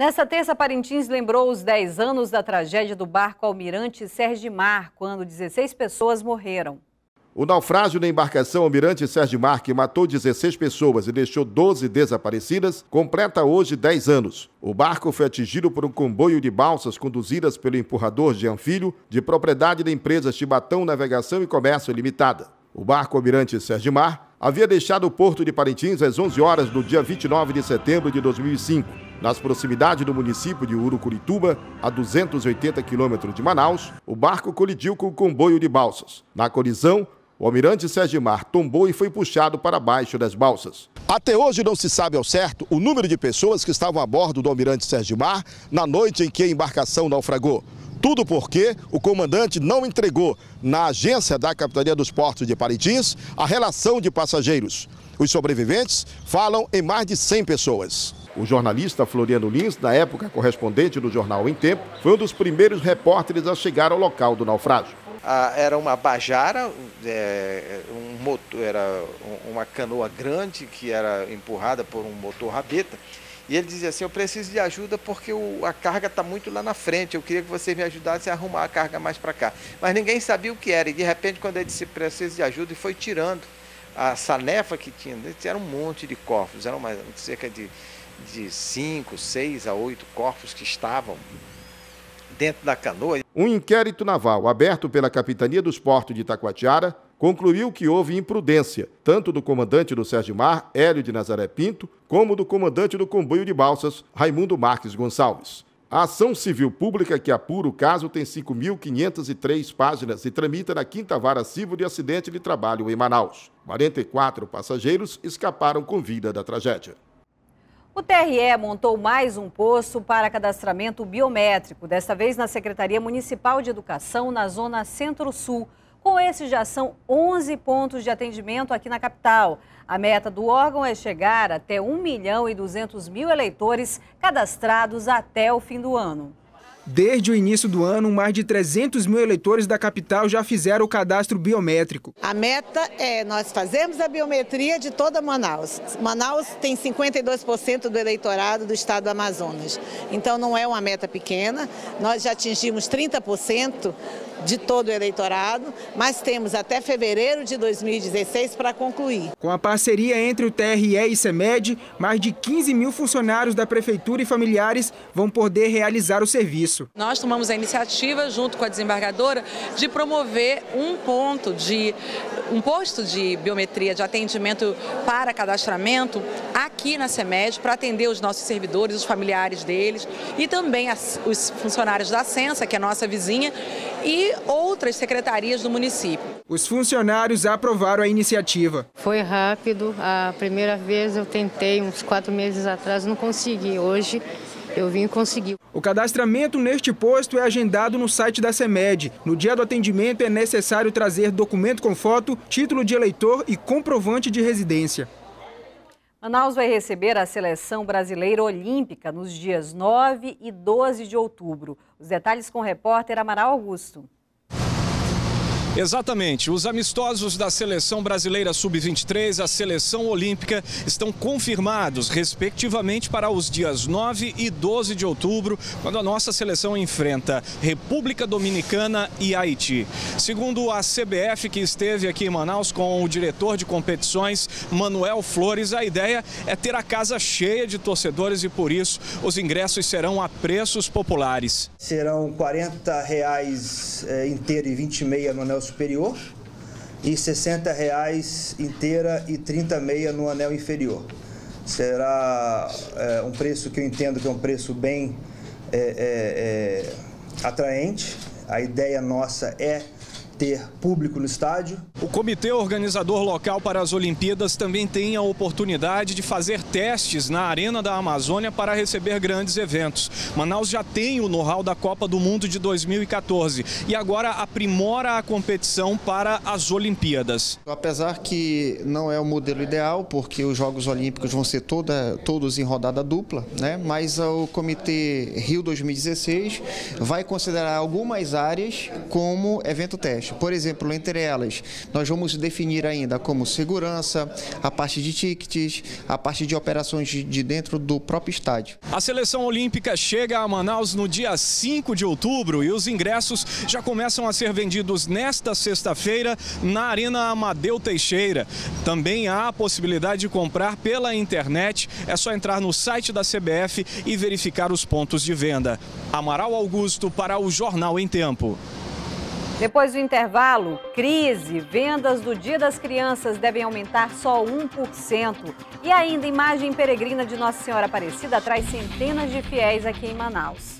Nessa terça, Parintins lembrou os 10 anos da tragédia do barco Almirante Sérgio Mar, quando 16 pessoas morreram. O naufrágio da embarcação Almirante Sérgio Mar, que matou 16 pessoas e deixou 12 desaparecidas, completa hoje 10 anos. O barco foi atingido por um comboio de balsas conduzidas pelo empurrador Gianfilho, de propriedade da empresa Chibatão Navegação e Comércio Limitada. O barco Almirante Sérgio Mar havia deixado o porto de Parintins às 11 horas do dia 29 de setembro de 2005, nas proximidades do município de Urucurituba, a 280 quilômetros de Manaus. O barco colidiu com o comboio de balsas. Na colisão, o Almirante Sérgio Mar tombou e foi puxado para baixo das balsas. Até hoje não se sabe ao certo o número de pessoas que estavam a bordo do Almirante Sérgio Mar na noite em que a embarcação naufragou. Tudo porque o comandante não entregou na agência da Capitania dos Portos de Parintins a relação de passageiros. Os sobreviventes falam em mais de 100 pessoas. O jornalista Floriano Lins, na época correspondente do jornal Em Tempo, foi um dos primeiros repórteres a chegar ao local do naufrágio. Era uma bajara, era uma canoa grande que era empurrada por um motor rabeta. E ele dizia assim: eu preciso de ajuda porque a carga está muito lá na frente, eu queria que vocês me ajudassem a arrumar a carga mais para cá. Mas ninguém sabia o que era e de repente quando ele disse preciso de ajuda e foi tirando a sanefa que tinha, era um monte de corpos, eram cerca de 5, 6 a 8 corpos que estavam dentro da canoa. Um inquérito naval aberto pela Capitania dos Portos de Itacoatiara concluiu que houve imprudência, tanto do comandante do Sérgio Mar, Hélio de Nazaré Pinto, como do comandante do comboio de balsas, Raimundo Marques Gonçalves. A ação civil pública que apura o caso tem 5.503 páginas e tramita na 5ª Vara Civil de Acidente de Trabalho em Manaus. 44 passageiros escaparam com vida da tragédia. O TRE montou mais um posto para cadastramento biométrico, desta vez na Secretaria Municipal de Educação, na Zona Centro-Sul. Com esse já são 11 pontos de atendimento aqui na capital. A meta do órgão é chegar até 1.200.000 eleitores cadastrados até o fim do ano. Desde o início do ano, mais de 300.000 eleitores da capital já fizeram o cadastro biométrico. A meta é nós fazermos a biometria de toda Manaus. Manaus tem 52% do eleitorado do estado do Amazonas, então não é uma meta pequena. Nós já atingimos 30% de todo o eleitorado, mas temos até fevereiro de 2016 para concluir. Com a parceria entre o TRE e SEMED, mais de 15.000 funcionários da prefeitura e familiares vão poder realizar o serviço. Nós tomamos a iniciativa, junto com a desembargadora, de promover um posto de biometria, de atendimento para cadastramento aqui na SEMED, para atender os nossos servidores, os familiares deles e também os funcionários da CENSA, que é a nossa vizinha, e outras secretarias do município. Os funcionários aprovaram a iniciativa. Foi rápido, a primeira vez eu tentei uns 4 meses atrás, não consegui, hoje eu vim e consegui. O cadastramento neste posto é agendado no site da SEMED. No dia do atendimento é necessário trazer documento com foto, título de eleitor e comprovante de residência. Manaus vai receber a Seleção Brasileira Olímpica nos dias 9 e 12 de outubro. Os detalhes com o repórter Amaral Augusto. Exatamente, os amistosos da Seleção Brasileira Sub-23, a Seleção Olímpica, estão confirmados, respectivamente, para os dias 9 e 12 de outubro, quando a nossa seleção enfrenta República Dominicana e Haiti. Segundo a CBF, que esteve aqui em Manaus com o diretor de competições, Manuel Flores, a ideia é ter a casa cheia de torcedores e, por isso, os ingressos serão a preços populares. Serão R$ 40,00 inteiro e 20,5 no anel superior e R$ 60,00 inteira e 30,5 no anel inferior. Será um preço que eu entendo que é um preço bem atraente. A ideia nossa é ter público no estádio. O comitê organizador local para as Olimpíadas também tem a oportunidade de fazer testes na Arena da Amazônia para receber grandes eventos. Manaus já tem o know-how da Copa do Mundo de 2014 e agora aprimora a competição para as Olimpíadas. Apesar que não é o modelo ideal, porque os Jogos Olímpicos vão ser todos em rodada dupla, né? Mas o comitê Rio 2016 vai considerar algumas áreas como evento teste. ações. Por exemplo, entre elas, nós vamos definir ainda como segurança, a parte de tickets, a parte de operações de dentro do próprio estádio. A seleção olímpica chega a Manaus no dia 5 de outubro e os ingressos já começam a ser vendidos nesta sexta-feira na Arena Amadeu Teixeira. Também há a possibilidade de comprar pela internet, é só entrar no site da CBF e verificar os pontos de venda. Amaral Augusto para o Jornal em Tempo. Depois do intervalo, crise, vendas do Dia das Crianças devem aumentar só 1%. E ainda, imagem peregrina de Nossa Senhora Aparecida atrai centenas de fiéis aqui em Manaus.